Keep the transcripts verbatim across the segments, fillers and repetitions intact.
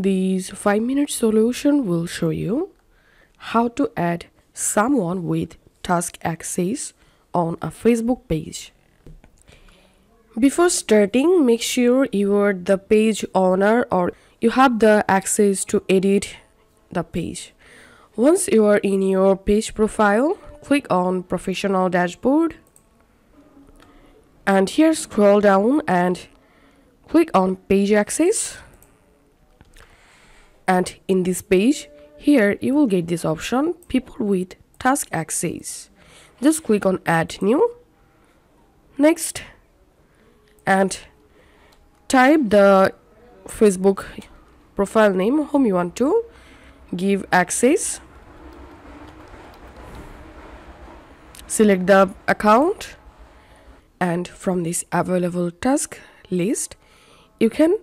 This five minute solution will show you how to add someone with task access on a Facebook page. Before starting, make sure you are the page owner or you have the access to edit the page. Once you are in your page profile, click on Professional Dashboard and here scroll down and click on Page Access. And in this page, here you will get this option, People with Task Access. Just click on Add New, Next, and type the Facebook profile name whom you want to give access. Select the account, and from this available task list, you can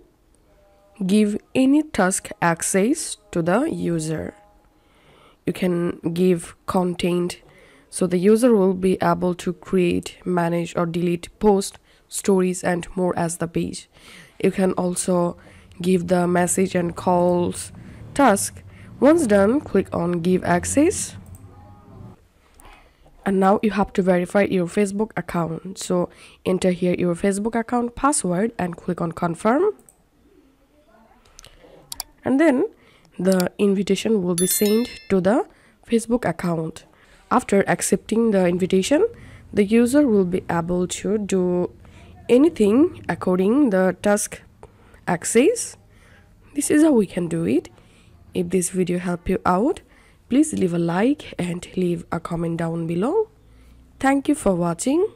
give any task access to the user. You can give content, so the user will be able to create, manage or delete posts, stories and more as the page. You can also give the message and calls task. Once done, click on Give Access. And now you have to verify your Facebook account. So enter here your Facebook account password and click on Confirm. And then the invitation will be sent to the Facebook account. After accepting the invitation, the user will be able to do anything according the task access. This is how we can do it. If this video helped you out, please leave a like and leave a comment down below. Thank you for watching.